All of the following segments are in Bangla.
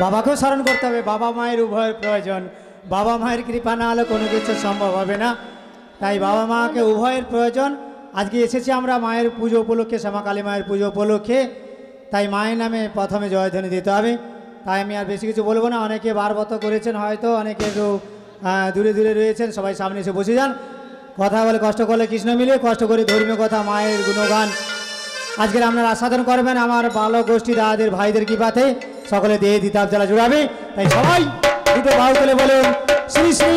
बाबा को स्मरण करते हैं। बाबा मायर उभय प्रयोजन, बाबा मायर कृपा ना होले कोनो किछु सम्भव होबे ना। ताई बाबा मा के उभयर प्रयोजन। आज के एसेछि आमरा मायर पुजो उपलक्षे, श्यामा काली मायर पुजो उपलक्षे, ताई मायर नामे प्रथमे जयध्वनि दिते होबे। ताई आमि आर बेशी किछु बोलबो ना। अनेके बारबत करेछेन, हयतो अनेके जो दूरे दूरे रयेछेन, सबाई सामने एसे बसे जान। कथा बोले कष्ट करले कृष्ण मिले, कष्ट करे धर्मीय कथा मायर गुणगान आजके आपनारा आस्वादन करबेन। आमार बालक गोष्ठी दादादेर भाईदेर कृपाते सकले देहे दीताप जला जुड़ाबे। ताई सबाई দুটো বাউ তুলে বলেন, শ্রী শ্রী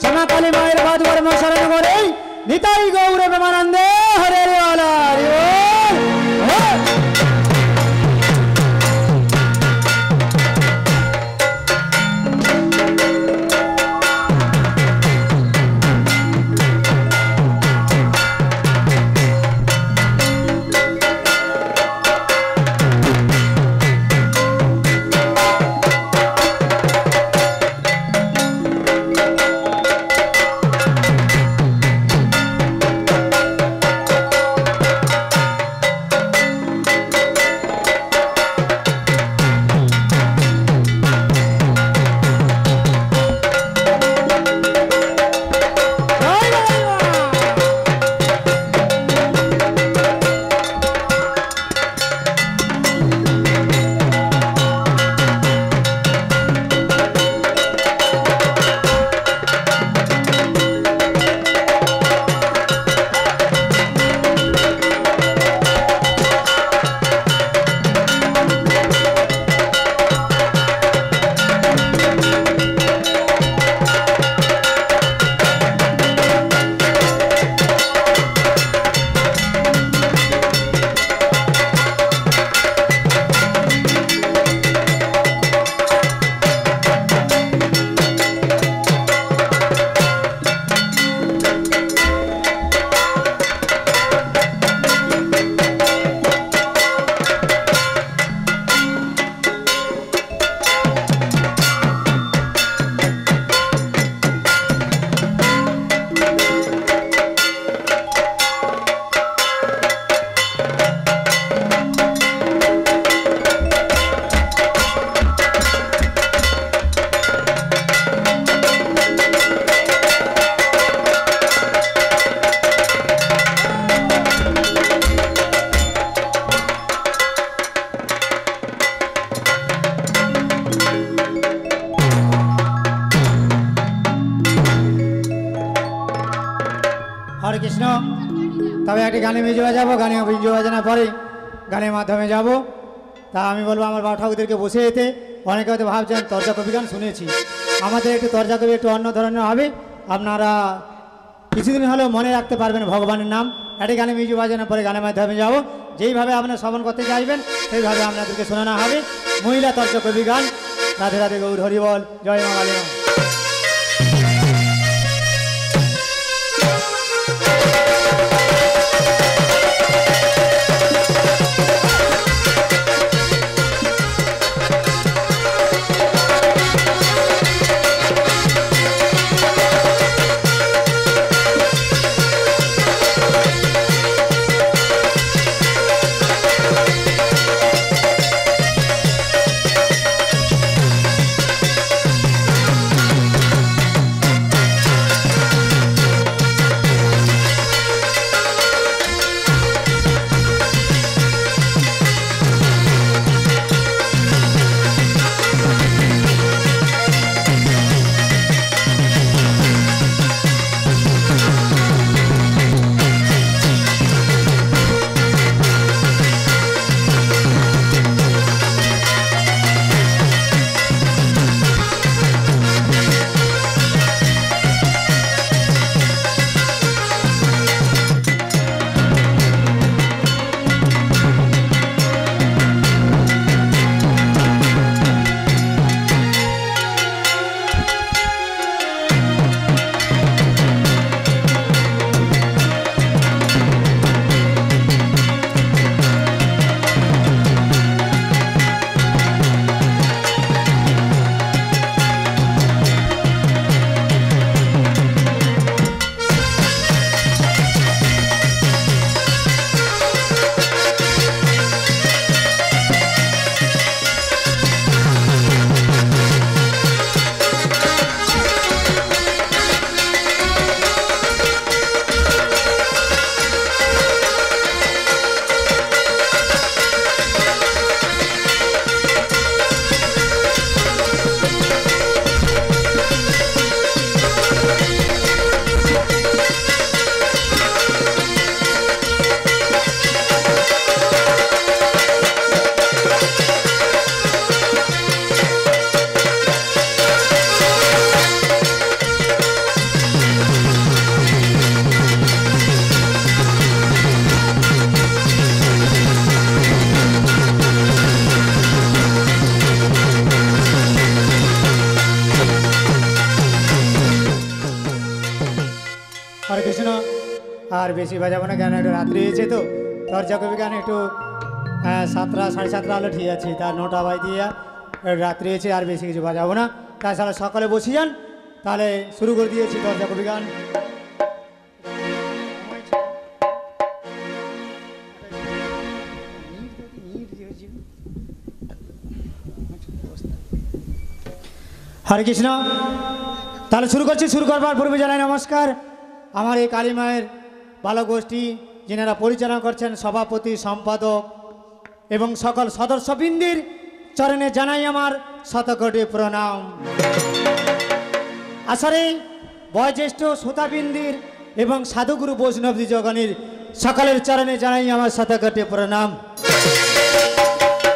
শ্যামা কালী মায়ের পাদুকার শরণে পড়ে নিতাই গৌর প্রেমানন্দে হরে হরে হরে হরে। ठाकुर के बसे अने भाव तर्जा कवि गान शुने एक तर्जा कवि एक अन्य धरण अपनारा किछुदिन हलो मने रखते पारबेन भगवान नाम। एक गाने मिउजिक बजानोर परे गानेर माध्यमे जाबो, जेई भावे आपनारा श्रवण करते चाइबेन सेई भावे आपनादेरके शोनानो होबे महिला तर्जा कवि गान। राधे राधे गौर हरि बोल जय मा काली मा। বেশি বাজাবো না, কেন একটু রাত্রি হয়েছে তো তরজা কবি গান একটু 7টা সাড়ে 7টা হলে ঠিক আছে, তার 9টা বাই দিয়া রাত্রি হয়েছে আর বেশি কিছু বাজাবো না, তাছাড়া সকালে বসে যান। তাহলে শুরু করে দিয়েছি তরজা কবি গান। हरे कृष्ण ताले शुरू करছি। শুরু করবার পূর্বে জানাই নমস্কার আমার এই কালী মায়ের বালক গোষ্ঠী যিনারা পরিচালনা করছেন, সভাপতি সম্পাদক এবং সকল সদস্যবৃন্দের চরণে জানাই আমার শতকোটি প্রণাম। আসরে বয়োজ্যেষ্ঠ শ্রোতাবৃন্দের এবং সাধুগুরু বৈষ্ণবী জগণের সকলের চরণে জানাই আমার শতকোটি প্রণাম।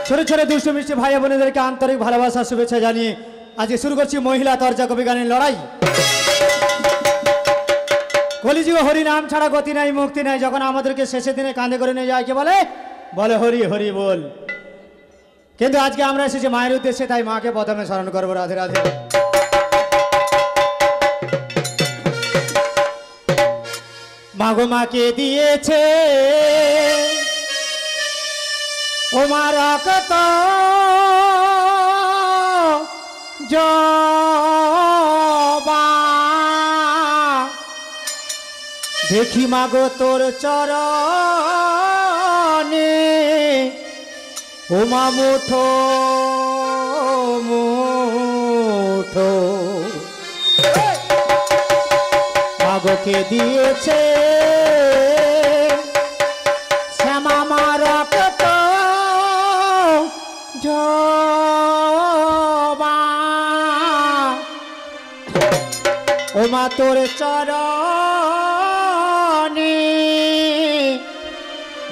ছোট ছোট দুষ্ট মিষ্টি ভাই বোনেদেরকে আন্তরিক ভালোবাসা শুভেচ্ছা জানিয়ে आज शुरू कर महिला तर्जा कवि गान लड़ाई। कलिजुगे हरि नाम छाड़ा गति नहीं मुक्ति नहीं, जखन आमादेरके शेषे दिने कांधे करे निये जाय के बोले बोले हरि हरि बोल। किन्तु आज के आमरा एसेछि मायेर उद्देश्ये, ताई माके प्रथमे स्मरण करब। राधे राधे। मा गो माके दियेछे ओ मा रक्त जबा देखी मागो तोर चरणे उमा मुठो मुठो मागो के दिए छे श्यामा मारा कतो उमा तोर चरणी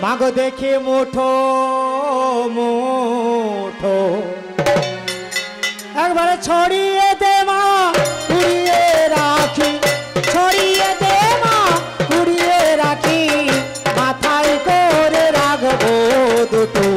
मागो देखी मुठो मुठो एक बार छोड़िए दे मा पुड़िए राखी, छोड़िए दे मा पुड़िए राखी माथाय कोरे राखबो दुटो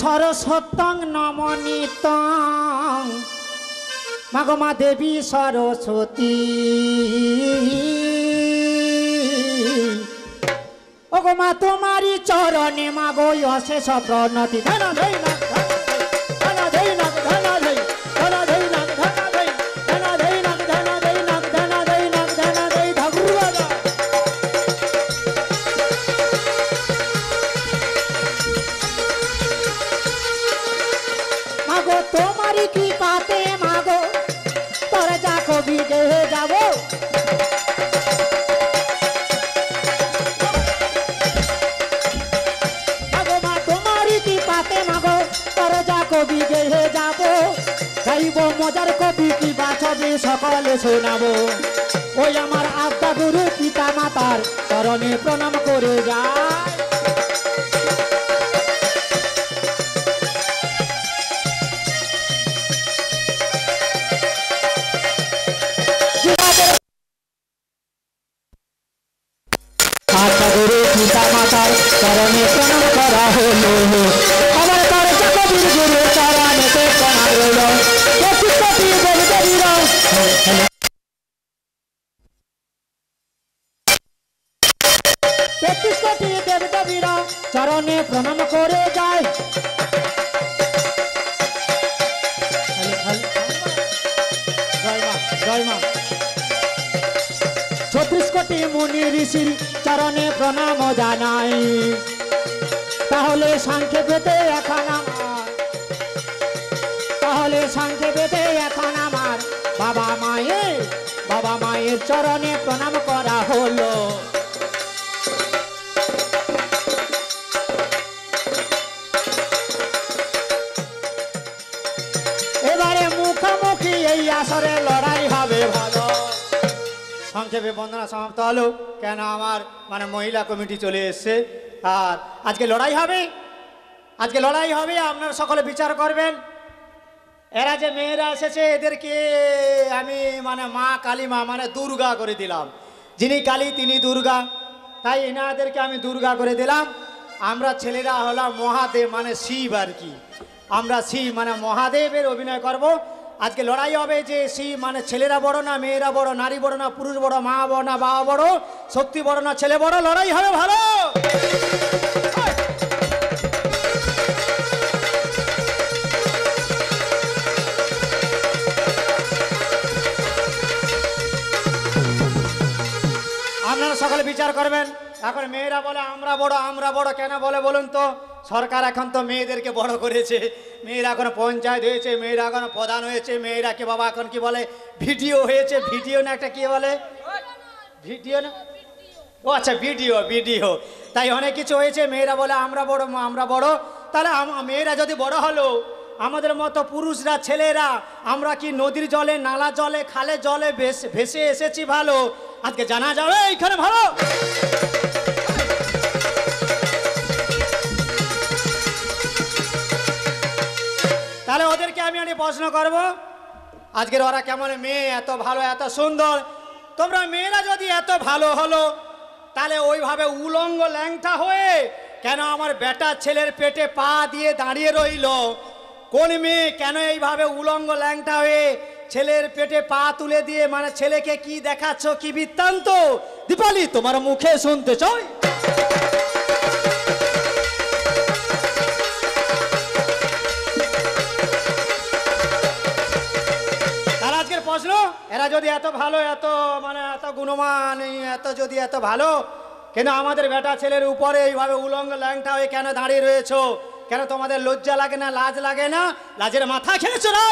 सरस्वतं नमनितं मागमा देवी सरस्वती ओगमा तुम्हारी चरणे मागो अशेष प्रणति धन धन मजार कवि की बाचा जे सकले शोनाबो ओई आमार आद्दा गुरु पिता मातार चरणे प्रणाम करे जाय आद्दा गुरु पिता मातार चरणे प्रणाम करा होलो अमर तोरजा कविर गुरु चरणे ते प्रणाम रोलो चरणे प्रणाम करे जाए छत्तीस कोटी मुनि ऋषि चरणे प्रणाम जानाई संक्षेपे बाबा मायेर चरणे प्रणाम करा होलो संक्षेपे बंदना समाप्त हलो क्या मैं महिला कमिटी चले आज के लड़ाई आज के लड़ाई अपना सकले विचार करबें एरा जे मेरा एदेरके माने माँ काली माँ माने दुर्गा करे दिलाम जिनी काली तिनी दुर्गा ताई इनादेरके आमी दुर्गा करे दिलाम आमरा छेलेरा हलो महादेव माने शिव आर कि आमरा शिव माने महादेवेर अभिनय करब आज के लड़ाई है जे शिव माने छेलेरा बड़ो ना मेरा बड़ो नारी बड़ो ना पुरुष बड़ो माँ बड़ो ना बाबा बड़ो शक्ति बड़ो ना छेले बड़ो लड़ाई है भालो सकले विचार करबें एखन मेरा बोले आम्रा बड़ो केन बोले बोलुन तो सरकार एखन तो मेयेदेरके बड़ो करेछे मेयेरा एखन पंचायत होयेछे मेयेरा एखन प्रधान होयेछे मेयेरा के बाबा एखन कि बोले भिडिओ होयेछे भिडिओ ना एकटा कि बोले भिडिओ ना ओ अच्छा भिडिओ भिडिओ ताई अनेक किछु होयेछे मेयेरा बोले आम्रा बड़ो ताहले मेयेरा जदि बड़ो हलो आमादेर मतो पुरुषरा छेलेरा आम्रा कि नदीर जले नाला जले खाले जले भेसे एसेछि भालो आज के जाना जाओ इखने भालो ताहले ओदेरके आमि अनेक प्रश्न करब आजकेर ओरा केमन मेये एत भालो एत सुंदर तोमरा मेयेरा जदि एत भालो हलो ताहले ओइभावे उलंग ल्यांगटा हये केन आमार बेटा छेलेर पेटे पा दिये दाड़िये रइलो कोन मेये केन एइभावे उलंग ल्यांगटा हये छेलेर पेटे पा तुले दिए माने छेले के की देखाच्छो की बित्तान्त दीपाली तुम्हारा मुखे सुनते चाओ तारा आजकेर प्रश्न एरा जदि एत भालो एत माने एत गुणमान एत जदि एत भालो केन आमादेर बेटा छेलेर उपरे एइभावे उलंग ल्यांगटा हये केन दाड़िये रयेछो केन तोमादेर लज्जा लागे ना लाज लागे ना लाजेर माथा खेयेछो रे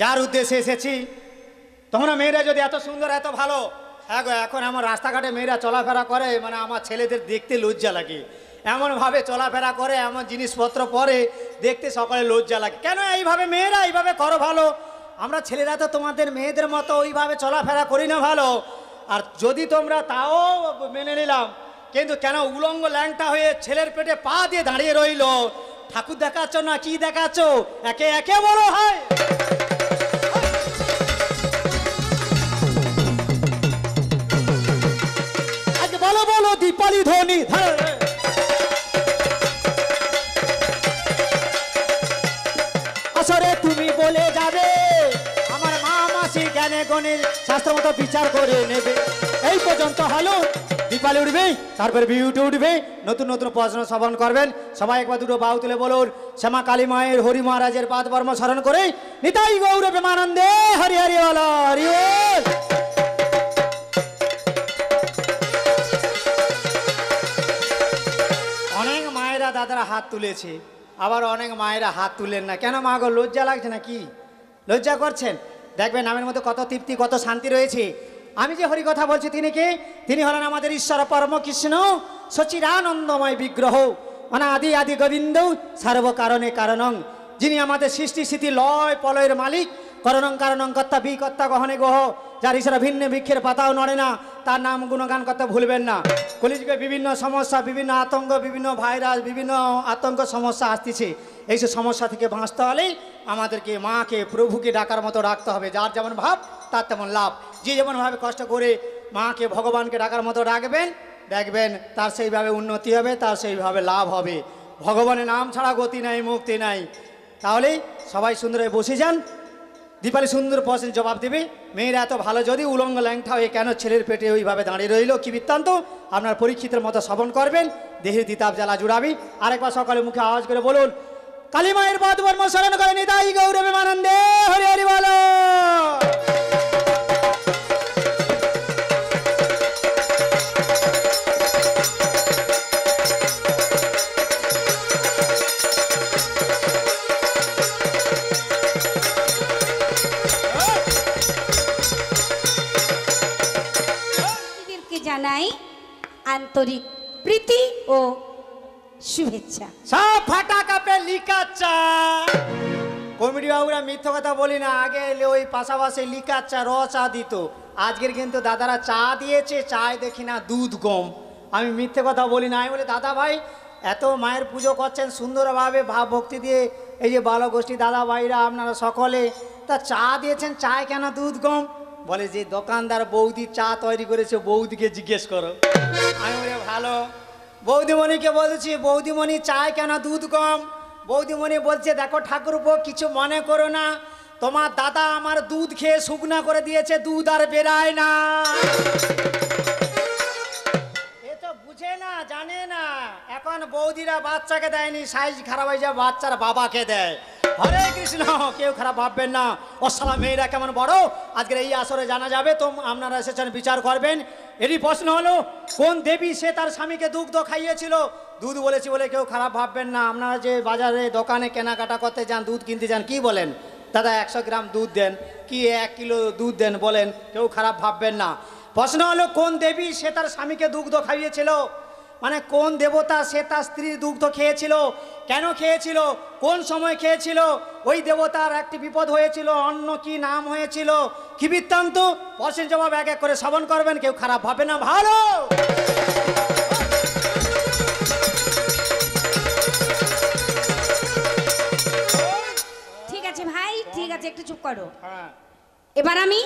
जार उद्देश्य एसेछि तोमरा मेयेरा जदि एत सुंदर एत भालो एगो एखन आमार रास्ताघाटे मेयेरा चलाफेरा करे माने आमार छेलेदेर देखते लज्जा लागे एमन भावे चलाफेरा करे एमन जिनिसपत्र परे देखते सकले लज्जा लागे केन एइभावे मेयेरा एइभावे करो भालो आमरा छेलेरा तो तोमादेर मेयेदेर मतो ओइभावे चलाफेरा करि ना भालो आर जदि तोमरा ताओ मेने निलाम किन्तु केन उलंग ल्यांगटा हये छेलेर पेटे पा दिये दाड़िये रइलो ठाकुर देखाच्छ ना कि देखाच्छ एके एके बड़ो हय दिपाली ध्वनि असरे तुम्हें बोले जाबे ज्ञाने गणित शास्त्र मत विचार कर हलो दीपाली उठबे उठबे नतून नतून प्रश्न श्रवण करबें सबाई एक बार दुटो बाहु तुले बोलुन श्यामा काली मायेर हरि महाराजेर पादपर्म स्मरण करे निताई गौर प्रेमानंदे हरि हरि बोलो हरि बोल। अनेक मायेरा दादारा हाथ तुलेछे आबार अनेक मायेरा हाथ तुलेन ना केन मा गो लज्जा लागछे ना कि लज्जा करछेन देखें नाम मध्य कत तृप्ति कत शांति रही है। हरि कथा बोलছি তিনি কে তিনি হলেন আমাদের ঈশ্বর परम कृष्ण सचिदानंदमय विग्रह माना आदि आदि गोविंद सर्वकारणे कारणं जिनि আমাদের सृष्टि स्थिति लय पलयर मालिक करणं कारणं कर्ता विकर्ता गहने गह जार ईश्वर भिन्न वृक्षेर पाताओ नड़े ना तार नाम गुणगान करते भूलें ना। कलिजुगे विभिन्न समस्या विभिन्न आतंक विभिन्न भाईरस विभिन्न आतंक समस्या आसतिछे এই সব সমস্যা থেকে বাঁচতে হলে আমাদেরকে মাকে প্রভুকে ডাকার মতো রাখতে হবে। যার যেমন ভাব তার তেমন লাভ। যে যেমনভাবে কষ্ট করে মাকে ভগবানকে ডাকার মতো রাখবেন দেখবেন তার সেইভাবে উন্নতি হবে তার সেইভাবে লাভ হবে। ভগবানের নাম ছাড়া গতি নাই মুক্তি নাই। তাহলে সবাই সুন্দরে বসে যান। দীপালী সুন্দর প্রশ্ন জবাব দেবে। মেয়েরা এত ভালো যদি উলঙ্গ ল্যাংটা হয়ে কেন ছেলের পেটে ওইভাবে দাঁড়িয়ে রইল কি বৃত্তান্ত আপনার পরীক্ষিতের মতো শ্রবণ করবেন। দেহের দিতাপ জ্বালা জুড়াবি আরেকবার সকালে মুখে আওয়াজ করে বলুন काली मायर पाद वर्म शरण करे निताई गौर प्रेमानंदे हरि हरि बोलो। के जानाई आंतरिक प्रीति ओ शुभेच्छा। सब फटाका पे लिखा चा कमेडी बाबूरा मिथ्या कथा बोली ना आगे ওই পাশাপাশি লিখা चा র चा দিত। আজকের কিন্তু দাদারা চা দিয়েছে চায় দেখি না দুধ গম। আমি মিথ্যা কথা বলি না। আমি বলি দাদা ভাই এত মায়ের পুজো করছেন সুন্দরভাবে ভাব ভক্তি দিয়ে এই যে বালক গোষ্ঠী দাদা ভাইরা আপনারা সকলে তা চা দিয়েছেন চায় কেন দুধ গম বলে যে দোকানদার বৌদি চা তৈরি করেছে বৌদিকে জিজ্ঞেস করো। আমি বলি ভালো বৌদিমণি কে বলছি বৌদিমণি চায় কেন দুধ কম বৌদিমণি বলছে দেখো ঠাকুরপো কিছু মনে করো না তোমার দাদা আমার দুধ খেয়ে শুকনা করে দিয়েছে দুধ আর বেরায় না। এ তো বুঝে না জানে না এখন বৌদিরা বাচ্চাকে দেয়নি সাইজ খারাপ হয়ে যায় বাচ্চার বাবাকে দেয়। হরে কৃষ্ণ। কেউ খারাপ ভাববেন না। অশালা মেয়েরা কেমন বড় আজকের এই আসরে জানা যাবে। তো আপনারা এসেছেন বিচার করবেন। এরই প্রশ্ন হলো কোন দেবী সে তার স্বামীকে দুগ্ধ খাইয়েছিল। দুধ বলেছি বলে কেউ খারাপ ভাববেন না। আপনারা যে বাজারে দোকানে কেনাকাটা করতে যান দুধ কিনতে যান কি বলেন দাদা 100 গ্রাম দুধ দেন কি 1 কিলো দুধ দেন বলেন কেউ খারাপ ভাববেন না। প্রশ্ন হলো কোন দেবী সে তার স্বামীকে দুগ্ধ খাইয়েছিল মানে কোন দেবতা সে তার স্ত্রীর দুগ্ধ খেয়েছিল কেন খেয়েছিল কোন সময় খেয়েছিল ওই দেবতার একটি বিপদ হয়েছিল অন্য কি নাম হয়েছিল কি বৃত্তান্ত প্রশ্নের জবাব এক এক করে শ্রবণ করবেন কেউ খারাপ ভাবে না। ভালো ঠিক আছে ভাই ঠিক আছে একটু চুপ করো। এবার আমি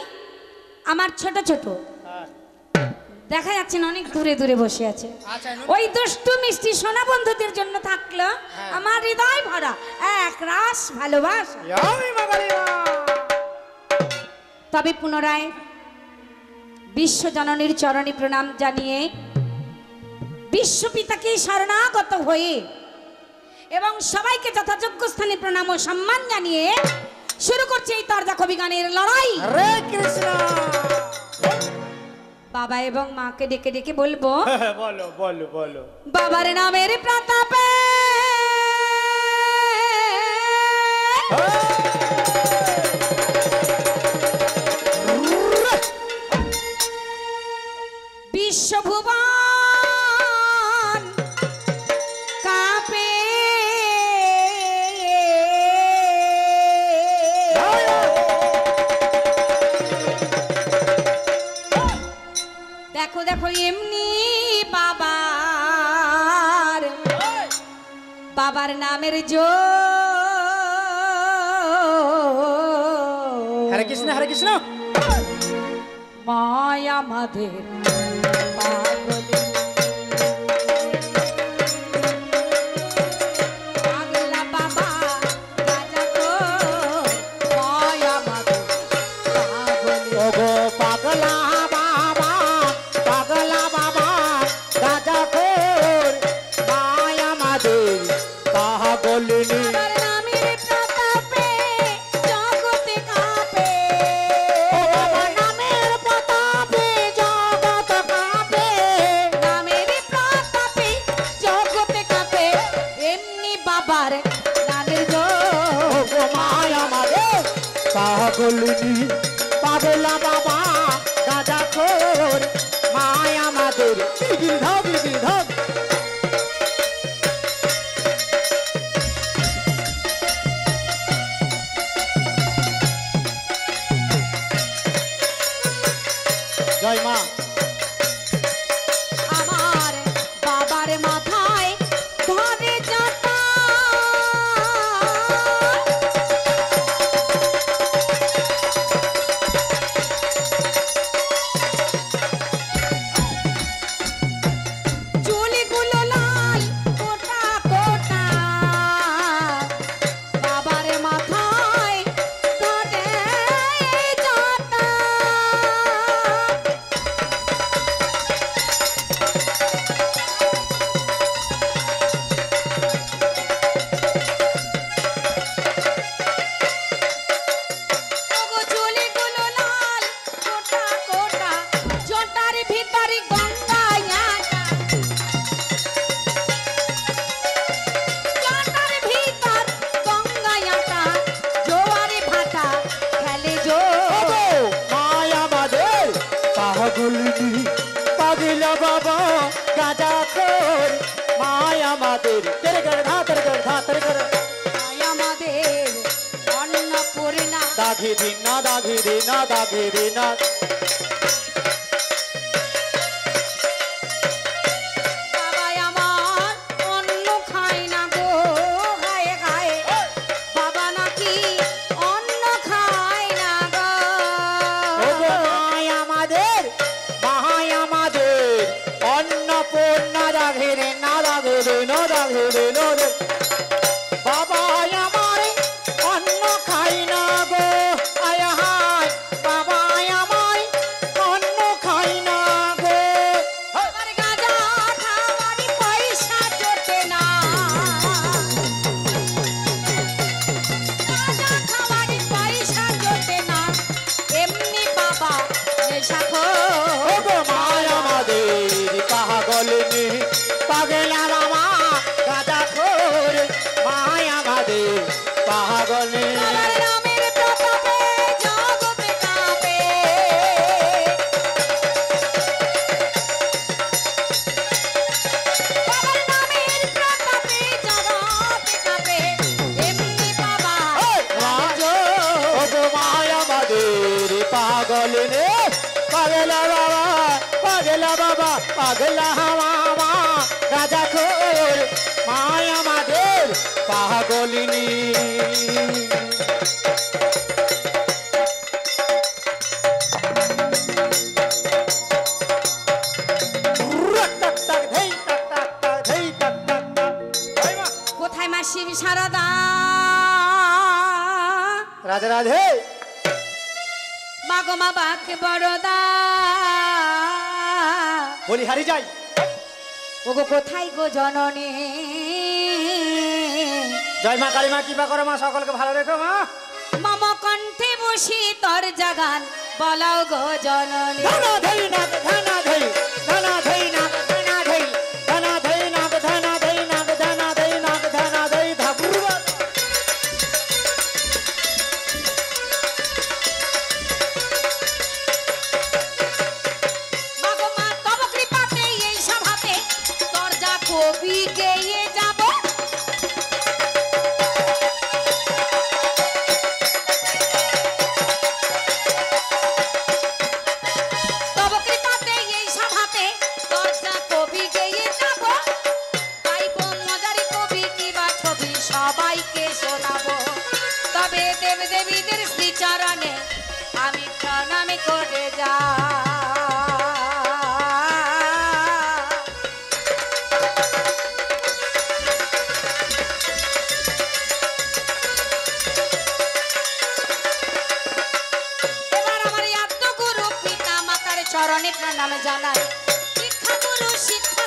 আমার ছোট ছোট দেখা যাচ্ছে না অনেক দূরে দূরে বসে আছে ওই দুষ্টু মিষ্টি সোনা বন্ধুদের জন্য থাকলো আমার হৃদয় ভরা এক রাস ভালোবাসা। তবে পুনরায় বিশ্বজননীর চরণে প্রণাম জানিয়ে বিশ্বপিতাকে শরণাগত হয়ে এবং সবাইকে যথাযোগ্য স্থানে প্রণাম ও সম্মান জানিয়ে শুরু করছে এই তরজা কবি গানের লড়াই। হরে কৃষ্ণ। বাবা এবং মাকে ডেকে ডেকে বলবো বলো বলো বলো বাবার নামের প্রতাপে বিশ্বভুবন কাঁপে দেখো দেখো এমনি বাবার বাবার নামের জয়। হরে কৃষ্ণ হরে কৃষ্ণ। মায়া আমাদের পাগল शिक्षा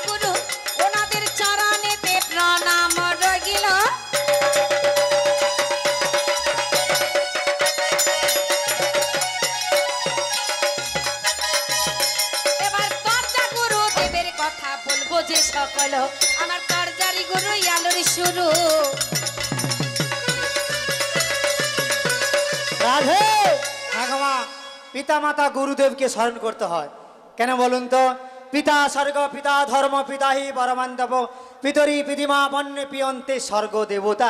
गुरु ओनादेर चरणे ते प्रणाम रखिल। যে সকল আমার তরজারি গুরু আলোর শুরু রাধে ঠাকুমা পিতা মাতা গুরুদেবকে স্মরণ করতে হয় কেন বলুন তো পিতা স্বর্গ পিতা ধর্ম পিতা হি পরমান্তব পিতরি পিতিমা বন্যে পিয়ন্তে স্বর্গ দেবতা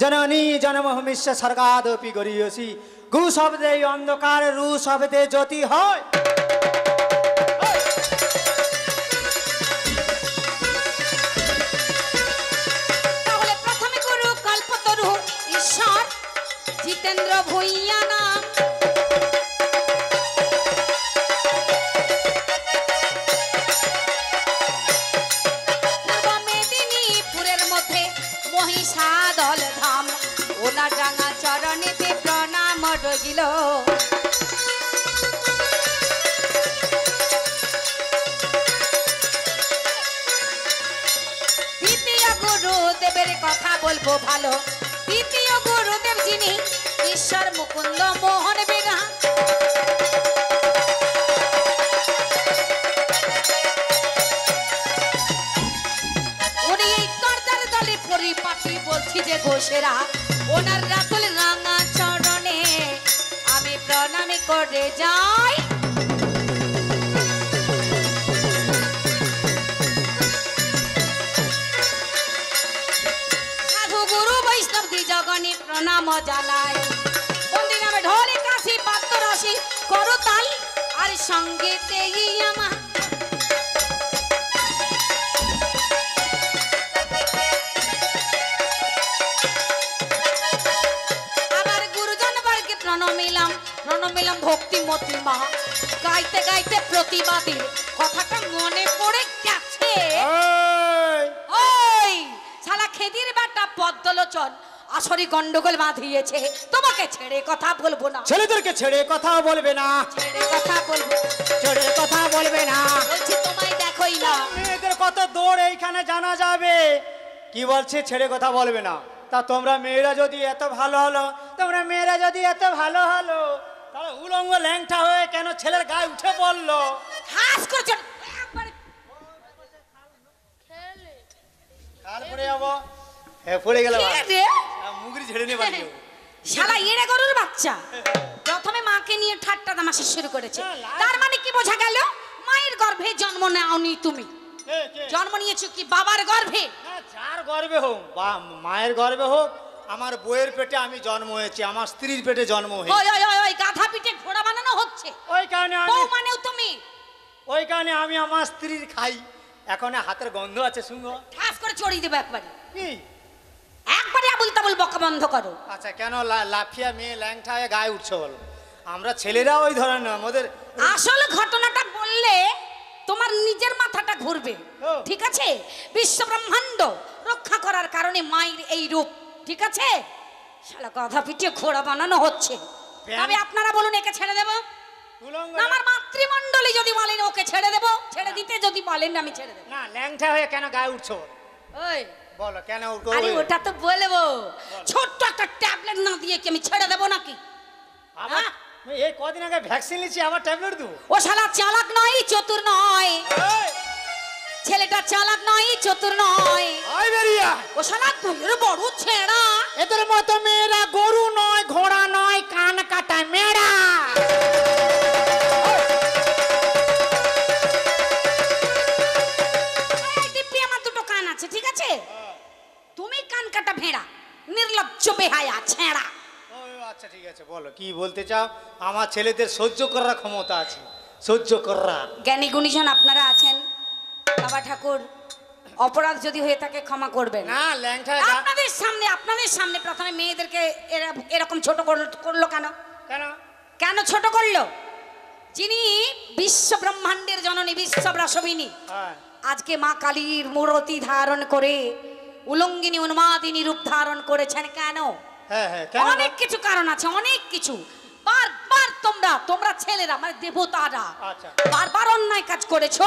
জননী জনমহমিষ্য স্বর্গাদপি গরিয়সি গু শব্দে অন্ধকার রু শব্দে জ্যোতি হয় जितेंद्र भुइया नाम पूर्व मेदिनीपुर मध्य महिषा दल धाम ओला डांगा चरणे प्रणाम रगिल द्वितीय गुरुदेवर कथा बोलबो भालो द्वितीय गुरुदेव जिनी ईश्वर मुकुंद मोहन बेगा तर्जार दले परिपाटी बोलछी जे घोषेरा ओनार रातुल रांगा चरणे आमी प्रणाम करे जाई साधु गुरु वैष्णव दी जगनी प्रणाम जानाई करो ताल और संगे गुरुजन वर्ग के प्रणमिलम भक्ति मती मा गाइते गाइते प्रतिबादी कथाटा मने पड़े गेछे ओई साला खेदिर बेटा पद्मलोचन आसरी गंडगोल बाधिएছে তোমাকে ছেড়ে কথা বলবো না ছেলেদেরকে ছেড়ে কথা বলবে না ছেড়ে কথা বলবে না বলছি তোমায় দেখোই না মেয়েদের কত দৌড় এইখানে জানা যাবে কি বলছে ছেড়ে কথা বলবে না তা তোমরা মেয়েরা যদি এত ভালো হলো তাহলে উলঙ্গ ল্যাংটা হয়ে কেন ছেলের গায়ে উঠে পড়লো হাস করছ একবার খেলে তারপরে যাবো এ পড়ে গেল রে মুগরি ছেড়ে নে বাড়ি শালা এড়ে গরুর বাচ্চা প্রথমে মাকে নিয়ে ঠাট্টা তামাশা শুরু করেছে তার মানে কি বোঝা গেল মায়ের গর্ভে জন্ম নাওনি তুমি জন্ম নিয়েছো কি বাবার গর্ভে না যার গর্ভে হোক বা মায়ের গর্ভে হোক আমার বউয়ের পেটে আমি জন্ম হয়েছি আমার স্ত্রীর পেটে জন্ম হয়েছে ওই ওই ওই গাধা পিঠে ঘোড়া বানানো হচ্ছে ওই কারণে আমি বউ মানেও তুমি ওই কারণে আমি আমার স্ত্রীর খাই এখন হাতের গন্ধ আছে শুনো ঠাস করে ছড়িয়ে দেব একবার কি गधा पिटे घोड़ा बनानो होच्छे मातृमंडली বলো কেন ওর আরে ওটা তো বলবো ছোট একটা ট্যাবলেট না দিয়ে কি আমি ছেড়ে দেব নাকি আমার এই কদিন আগে ভ্যাকসিন নিয়েছি আবার ট্যাবলেট দেব ও শালা চালাক নয় চতুর নয় ছেলেটা চালাক নয় চতুর নয় আই বেরিয়া ও শালা তোর বড় ছেঁড়া এদের মতো মেয়েরা গরু নয় ঘোড়া নয় কান কাটা মেড়া যিনি বিশ্ব ব্রহ্মাণ্ডের জননী বিশ্ব রাসবিনী আজকে মা কালীর মূর্তি ধারণ করে উলঙ্গিনী উন্মাদিনী রূপ ধারণ করেছেন কেন অনেক কিছু কারণ আছে অনেক কিছু বারবার তোমরা ছেলেরা মানে দেবতারা বারবার অন্যায় কাজ করেছো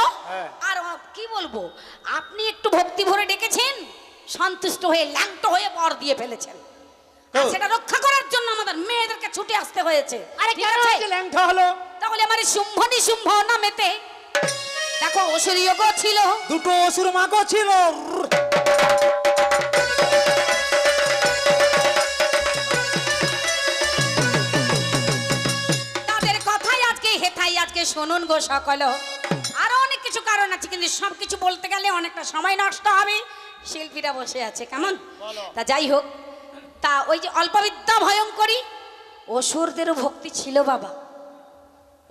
আর কি বলবো আপনি একটু ভক্তি ভরে ডেকেছেন সন্তুষ্ট হয়ে ল্যাংটো হয়ে বর দিয়ে ফেলেছেন আর সেটা রক্ষা করার জন্য আমাদের মেয়েদেরকে ছুটে আসতে হয়েছে আরে কেন ল্যাংটো হলো তাহলে আমার শুম্ভ নিশুম্ভ নামেতে দেখো অসুরীয় গো ছিল, দুটো অসুর মাগো ছিল। তাদের কথাই আজকে হেথাই আজকে শুনুন গো সকল। আরো অনেক কিছু কারণ আছে, কিন্তু সবকিছু বলতে গেলে অনেকটা সময় নষ্ট হবে। শিল্পীরা বসে আছে কেমন, তা যাই হোক, তা ওই যে অল্পবিদ্যা ভয়ঙ্করী, অসুরদেরও ভক্তি ছিল বাবা,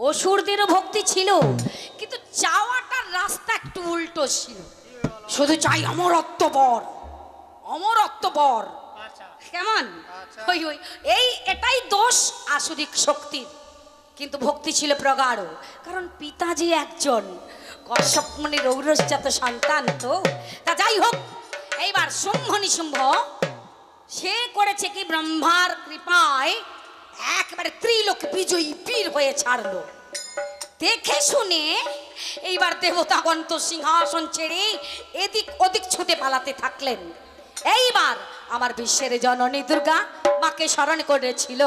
অসুরদেরও ভক্তি ছিল, কিন্তু যাওয়াটার রাস্তা একটু উল্টো ছিল। শুধু চাই অমরত্ব বর, অমরত্ব বর, কেমন ওই ওই এই এটাই দোষ আসুরিক শক্তির। কিন্তু ভক্তি ছিল প্রগাঢ়, কারণ পিতা যে একজন কশ্যপ মুনির ঔরসজাত সন্তান। তো তা যাই হোক, এইবার শুম্ভ নিশুম্ভ সে করেছে কি, ব্রহ্মার কৃপায় একবারে ত্রিলোক বিজয়ী বীর হয়ে ছাড়লো। দেখে শুনে এইবার দেবতাগন্ত সিংহাসন ছেড়ে এদিক ওদিক ছুটে পালাতে থাকলেন। এইবার আমার বিশ্বের জননী দুর্গা মাকে স্মরণ করেছিল।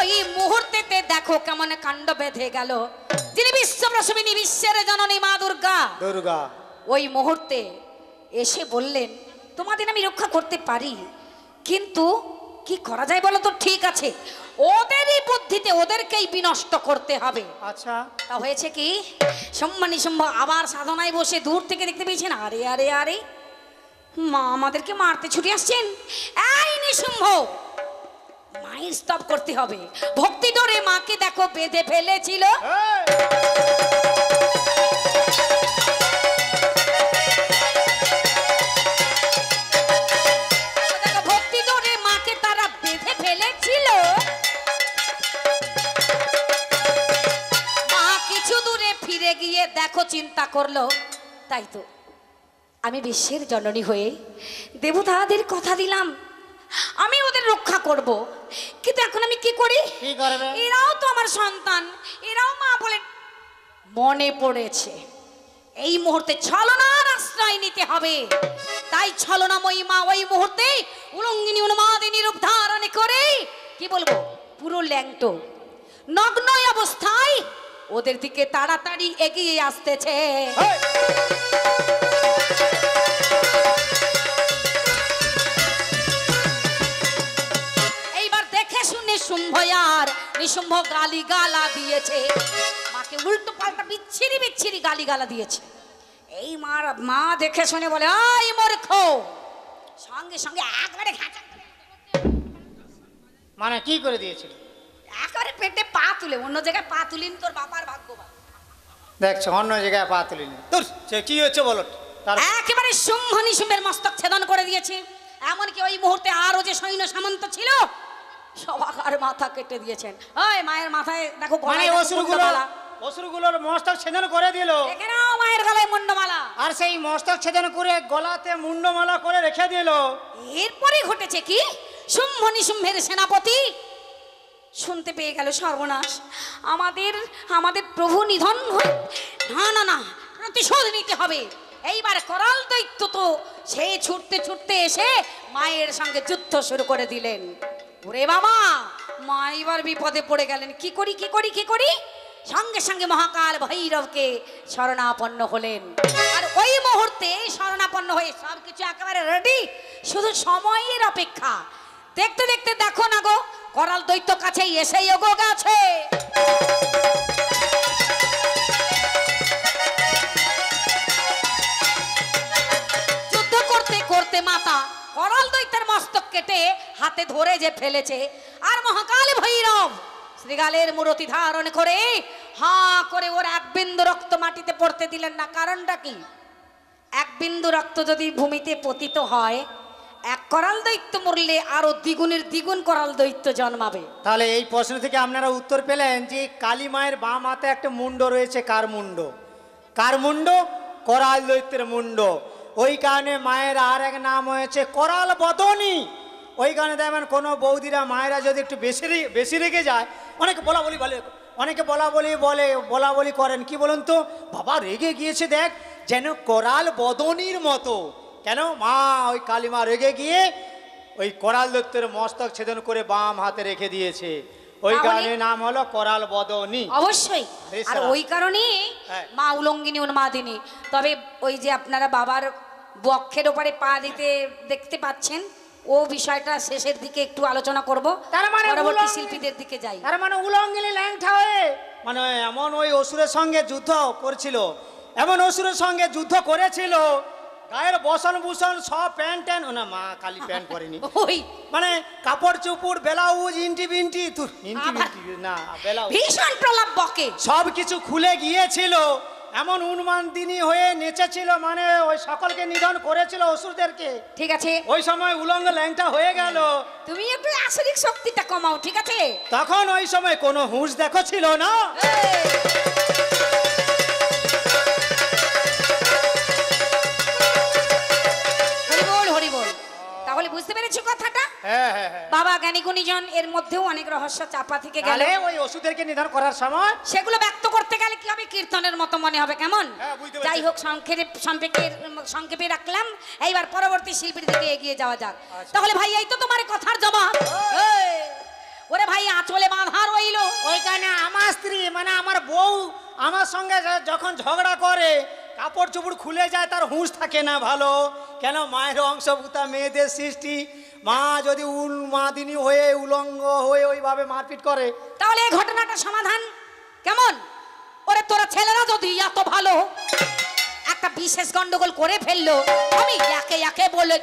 ওই মুহূর্তেতে দেখো কেমন কাণ্ড বেঁধে গেল। যিনি বিশ্ব প্রসবিনী বিশ্বের জননী মা দুর্গা, দুর্গা ওই মুহূর্তে এসে বললেন, তোমাদের আমি রক্ষা করতে পারি, কিন্তু কি করা যায় বলো তো। ঠিক আছে, ওদেরই বুদ্ধিতে ওদেরকেই বিনষ্ট করতে হবে। আচ্ছা, তা হয়েছে কি, সম্মানী সম্ভব আবার সাধনায় বসে দূর থেকে দেখতে পেয়েছেন, আরে আরে আরে মা আমাদেরকে মারতে ছুটে আসছেন। এই নিসম্ভ মায়ের স্তব করতে হবে। ভক্তি ডরে মাকে দেখো বেঁধে ফেলেছিল। দেখো চিন্তা করলো, তাই তো আমি বিশ্বের জননী হয়ে দেবতাদের কথা দিলাম, আমি ওদের রক্ষা করব, কিন্তু এখন আমি কি করি, এরাও তো আমার সন্তান, এরাও মা বলে। মনে পড়েছে এই মুহূর্তে ছলনার আশ্রয় নিতে হবে। তাই ছলনাময়ী মা ওই মুহূর্তে উলঙ্গিনী উন্মাদিনী রূপ ধারণ করে, কি বলবো, পুরো ল্যাংটো নগ্ন অবস্থায় ওদের দিকে তাড়াতাড়ি এগিয়ে আসতেছে। এইবার দেখে শুনে শুম্ভয়ার নিশুম্ভ গালি গালা দিয়েছে, মাকে উল্টো পাল্টা বিচ্ছিরি বিচ্ছিরি গালি গালা দিয়েছে। এই মা দেখে শুনে বলে, আই মূর্খ, সঙ্গে সঙ্গে একবারে মানে কি করে দিয়েছিল, একেবারে পেটে পা তুলে অন্য জায়গায় পা তুলিন। তোর বাবার ভাগ্য ভালো, দেখছো অন্য জায়গায় পা তুলিন, তোর কি হচ্ছে বলো। একেবারে শুম্ভ নিশুম্ভের মস্তক ছেদন করে দিয়েছে, এমনকি ওই মুহূর্তে আরও যে সৈন্য সামন্ত ছিল সবার মাথা কেটে দিয়েছেন। ওই মায়ের মাথায় দেখো অসুরগুলোর মস্তক ছেদন করে দিল, এখানেও মায়ের গলায় মুন্ডমালা, আর সেই মস্তক ছেদন করে গলাতে মুন্ডমালা করে রেখে দিল। এরপরে ঘটেছে কি, শুম্ভ নিশুম্ভের সেনাপতি শুনতে পেয়ে গেল, সর্বনাশ, আমাদের আমাদের প্রভু নিধন হয়ে, না না না প্রতিশোধ নিতে হবে। এইবার করাল দৈত্য তো সে ছুটতে ছুটতে এসে মায়ের সঙ্গে যুদ্ধ শুরু করে দিলেন। ওরে বাবা, মা এবার বিপদে পড়ে গেলেন, কি করি কি করি কি করি। সঙ্গে সঙ্গে মহাকাল ভৈরবকে শরণাপন্ন হলেন, আর ওই মুহূর্তে শরণাপন্ন হয়ে সব কিছু একেবারে রেডি, শুধু সময়ের অপেক্ষা। দেখতে দেখতে দেখো না গো, করাল দৈত্য কাছে এসেই গো গেছে। যুদ্ধ করতে করতে মাতা করাল দৈত্যের মস্তক কেটে হাতে ধরে যে ফেলেছে, আর মহাকাল ভৈরব শ্রীগালের মূরতি ধারণ করে হা করে ওর এক বিন্দু রক্ত মাটিতে পড়তে দিলেন না। কারণটা কি, এক বিন্দু রক্ত যদি ভূমিতে পতিত হয়, এক করাল দৈত্য মরলে আরো দ্বিগুণের দ্বিগুণ করাল দৈত্য জন্মাবে। তাহলে এই প্রশ্ন থেকে আপনারা উত্তর পেলেন যে কালী মায়ের বাম হাতে একটা মুন্ড রয়েছে। কার মুন্ড, কার মুন্ড, করাল দৈত্যের মুন্ড। ওই কারণে মায়ের আর এক নাম হয়েছে করাল বদনী। ওই কারণে দেখবেন কোনো বৌদিরা মায়েরা যদি একটু বেশি রেগে যায়, অনেকে বলা বলি বলে, অনেকে বলা বলি করেন, কি বলুন তো, বাবা রেগে গিয়েছে দেখ, যেন করাল বদনীর মতো। কেন, মা ওই কালী মা রেগে গিয়ে ওই করাল দত্তের মস্তক ছেদন করে বাম হাতে রেখে দিয়েছে। ওই গানের নাম হলো করাল বদনী। অবশ্যই, আর ওই কারণে মা উলঙ্গিনী উন্মাদিনী। তবে ওই যে আপনারা বাবার বক্ষের ওপরে পা দিতে দেখতে পাচ্ছেন, ও বিষয়টা শেষের দিকে একটু আলোচনা করব, তার মানে পরবর্তী শিল্পীদের দিকে যাই। তার মানে উলঙ্গিনী ল্যাংটা হয়ে মানে এমন ওই অসুরের সঙ্গে যুদ্ধ করেছিল, এমন অসুরের সঙ্গে যুদ্ধ করেছিল গায়ের বসন ভূষণ সব প্যান্ট ট্যান, না মা কালি প্যান্ট পরেনি, ওই মানে কাপড় চুপড় ব্লাউজ ইন্টি বিন্টি না ব্লাউজ ভীষণ প্রলাপ বকে সব কিছু খুলে গিয়েছিল, এমন উন্মাদিনী হয়ে নেচেছিল মানে ওই সকলকে নিধন করেছিল অসুরদেরকে। ঠিক আছে, ওই সময় উলঙ্গ ল্যাংটা হয়ে গেল। তুমি একটু আসরিক শক্তিটা কমাও, ঠিক আছে? তখন ওই সময় কোনো হুঁশ দেখো ছিল না। বুঝতে পেরেছো কথাটা? হ্যাঁ হ্যাঁ হ্যাঁ। বাবা জ্ঞানীগুণীজন এর মধ্যেও অনেক রহস্য চাপা থেকে গেল। ওই অসুরদেরকে নিধন করার সময় সেগুলো ব্যক্ত করতে গেলে কি হবে, কীর্তনের মতো মনে হবে, কেমন? যাই হোক, সংক্ষেপে রাখলাম। এইবার পরবর্তী শিল্পীর দিকে এগিয়ে যাওয়া যাক। তাহলে ভাই এই তো তোমার কথার জবাব। ওরে ভাই আঁচলে বাঁধা রইল। ওইখানে আমার স্ত্রী মানে আমার বউ আমার সঙ্গে যখন ঝগড়া করে কাপড় চোপড় খুলে যায়, তার হুঁশ থাকে না ভালো। কেন? মায়ের অংশভূতা মেয়েদের সৃষ্টি। মা যদি উন্মাদিনী হয়ে উলঙ্গ হয়ে ওইভাবে মারপিট করে, তাহলে এই ঘটনাটার সমাধান কেমন? ওরে তোরা ছেলেরা যদি এত ভালো, একটা বিশেষ গন্ডগোল করে ফেললো, আমি একে একে বলে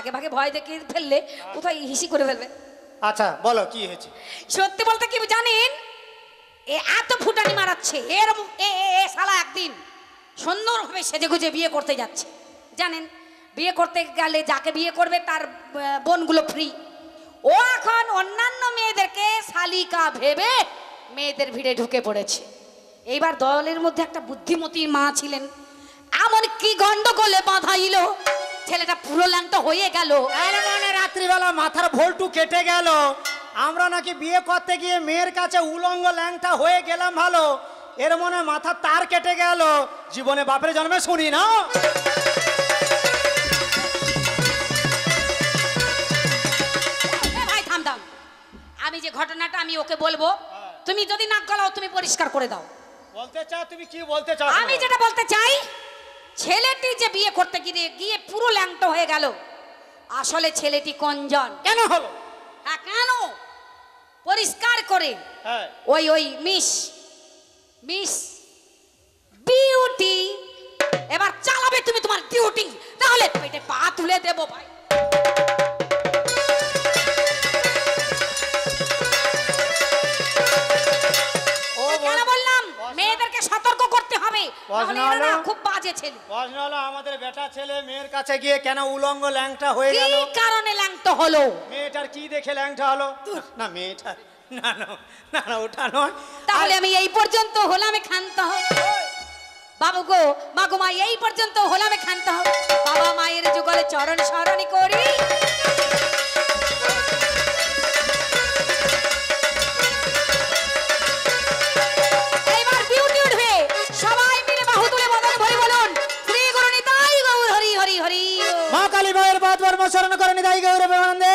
আগে ভাগে ভয় দেখে ফেললে কোথায় হিসি করে ফেলবে। আচ্ছা বলো কি হয়েছে? সত্যি বলতে কি জানেন, এ এত ফুটানি মারাচ্ছে, এর শালা একদিন সুন্দরভাবে সেজেগুজে বিয়ে করতে যাচ্ছে। জানেন, বিয়ে করতে গেলে যাকে বিয়ে করবে তার বোনগুলো ফ্রি। ও এখন অন্যান্য মেয়েদেরকে শালিকা ভেবে মেয়েদের ভিড়ে ঢুকে পড়েছে। এইবার দলের মধ্যে একটা বুদ্ধিমতী মা ছিলেন, এমন কি গন্ডগোলে বাঁধাইল ছেলেটা পুরো ল্যাংটা হয়ে গেল। রাত্রিবেলা মাথার ভোল্টু কেটে গেল। আমরা নাকি বিয়ে করতে গিয়ে মেয়ের কাছে উলঙ্গ ল্যাংটা হয়ে গেলাম ভালো, এর মনে মাথার তার কেটে গেল। জীবনে বাপের জন্মে শুনি না। ভাই থাম থাম, আমি যে ঘটনাটা আমি ওকে বলবো, তুমি যদি নাক গলাও তুমি পরিষ্কার করে দাও। বলতে চাও তুমি কি বলতে চাও? আমি যেটা বলতে চাই, ছেলেটি যে বিয়ে করতে গিয়ে পুরো ল্যাংটা হয়ে গেল, আসলে ছেলেটি কোনজন? কেন হলো? হ্যাঁ কেন? পরিষ্কার করে ওই ওই মিস বিউটি। এবার চালাবে তুমি তোমার ডিউটি, তাহলে পেটে পা তুলে দেবো ভাই। বাবু গো মাগো মা, এই পর্যন্ত হলামে ক্ষান্ত হও। বাবা মায়ের যুগলে চরণ শরণি করি। শরণ করেন দায়ী গৌরব আনন্দে।